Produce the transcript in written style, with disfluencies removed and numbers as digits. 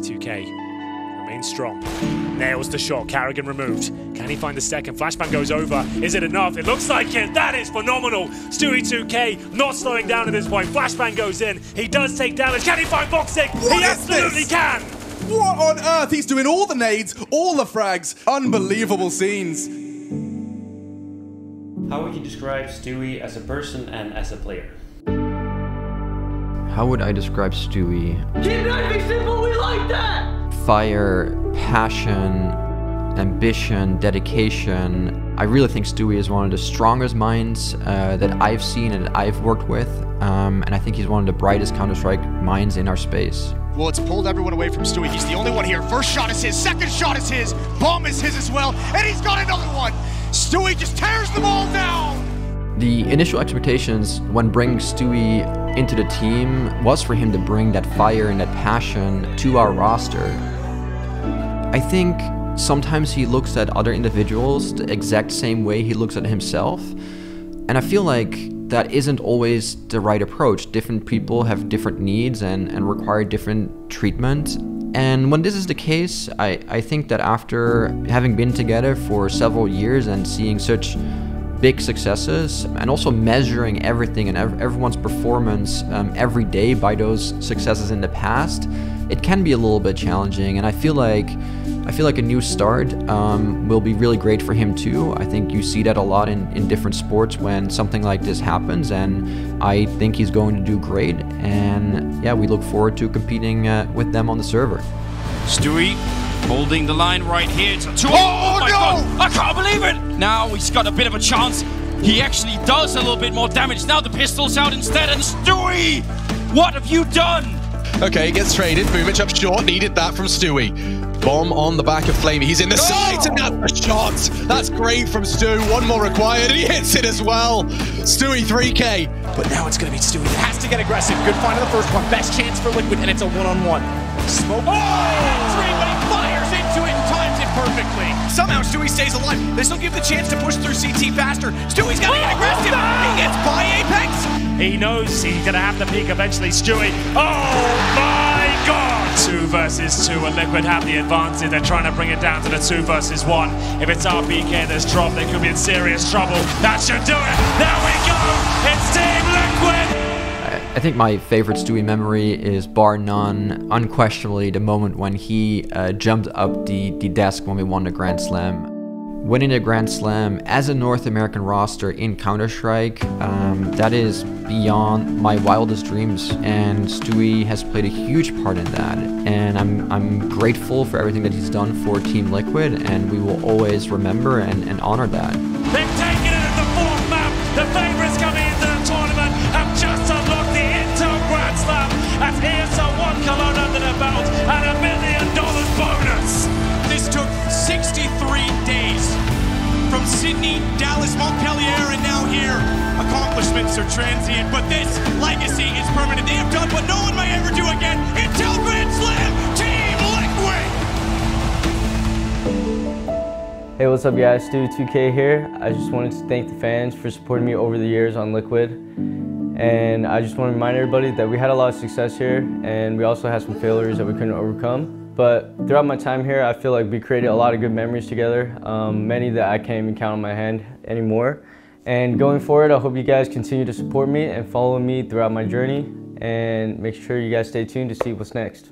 Stewie2k remains strong. Nails the shot. Karrigan removed. Can he find the second? Flashbang goes over. Is it enough? It looks like it. That is phenomenal. Stewie2k not slowing down at this point. Flashbang goes in. He does take damage. Can he find Voxic? He absolutely can. What on earth? He's doing all the nades, all the frags. Unbelievable scenes. How would you describe Stewie as a person and as a player? How would I describe Stewie? Keep life simple, we like that! Fire, passion, ambition, dedication. I really think Stewie is one of the strongest minds that I've seen and that I've worked with. And I think he's one of the brightest Counter-Strike minds in our space. Well, it's pulled everyone away from Stewie. He's the only one here. First shot is his, second shot is his, bomb is his as well, and he's got another one! Stewie just tears them all down! The initial expectations when bringing Stewie into the team was for him to bring that fire and that passion to our roster. I think sometimes he looks at other individuals the exact same way he looks at himself, and I feel like that isn't always the right approach. Different people have different needs and require different treatment. And when this is the case, I think that after having been together for several years and seeing such big successes, and also measuring everything and everyone's performance every day by those successes in the past, it can be a little bit challenging. And I feel like a new start will be really great for him too. I think you see that a lot in different sports when something like this happens, and I think he's going to do great. And yeah, we look forward to competing with them on the server. Stewie holding the line right here. It's a two. Oh my God, I can't believe it! Now he's got a bit of a chance. He actually does a little bit more damage. Now the pistol's out instead, and Stewie, what have you done? Okay, he gets traded. Movement up short. Needed that from Stewie. Bomb on the back of Flamey. He's in the sight, and that's a shot. That's great from Stu. One more required, and he hits it as well. Stewie 3K. But now it's going to be Stewie. It has to get aggressive. Good find on the first one. Best chance for Liquid, and it's a one-on-one. Smoke. But he fires into it and times it perfectly. Somehow Stewie stays alive. This will give the chance to push through CT faster. Stewie's got to get aggressive. He gets by Apex. He knows he's going to have to peek eventually. Stewie. Oh my God! 2 versus 2, and Liquid have the advantage. They're trying to bring it down to the 2 versus 1. If it's RPK that's dropped, they could be in serious trouble. That should do it. There we go. It's Team Liquid. I think my favorite Stewie memory is, bar none, unquestionably the moment when he jumped up the desk when we won the Grand Slam. Winning the Grand Slam as a North American roster in Counter-Strike, that is beyond my wildest dreams, and Stewie has played a huge part in that. And I'm grateful for everything that he's done for Team Liquid, and we will always remember and honor that. They've taken it at the 4th map. The favorites coming into the tournament have just unlocked the Intel Grand Slam, and here's a 1 cologne under the belt and a $1 million bonus. This took 63 days from Sydney, Dallas, Montpellier, and now here. Accomplishments are transient, but this legacy is permanent. They have done what no one may ever do again. Until Grand Slam, Team Liquid! Hey, what's up guys? Stewie2k here. I just wanted to thank the fans for supporting me over the years on Liquid. And I just want to remind everybody that we had a lot of success here, and we also had some failures that we couldn't overcome. But throughout my time here, I feel like we created a lot of good memories together, many that I can't even count on my hand anymore. And going forward, I hope you guys continue to support me and follow me throughout my journey, and make sure you guys stay tuned to see what's next.